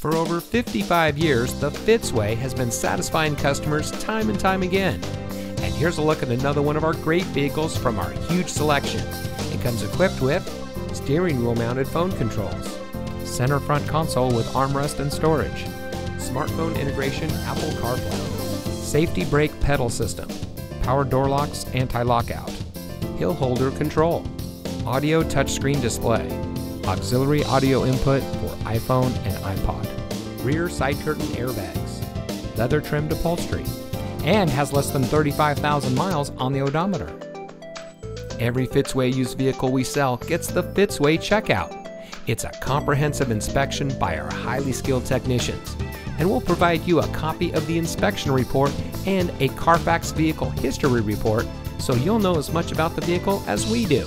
For over 55 years, the Fitzway has been satisfying customers time and time again. And here's a look at another one of our great vehicles from our huge selection. It comes equipped with steering wheel mounted phone controls, center front console with armrest and storage, smartphone integration, Apple CarPlay, safety brake pedal system, power door locks, anti-lockout, hill holder control, audio touchscreen display, auxiliary audio input for iPhone and iPod, rear side curtain airbags, leather trimmed upholstery, and has less than 35,000 miles on the odometer. Every Fitzway used vehicle we sell gets the Fitzway checkout. It's a comprehensive inspection by our highly skilled technicians, and we'll provide you a copy of the inspection report and a Carfax vehicle history report so you'll know as much about the vehicle as we do.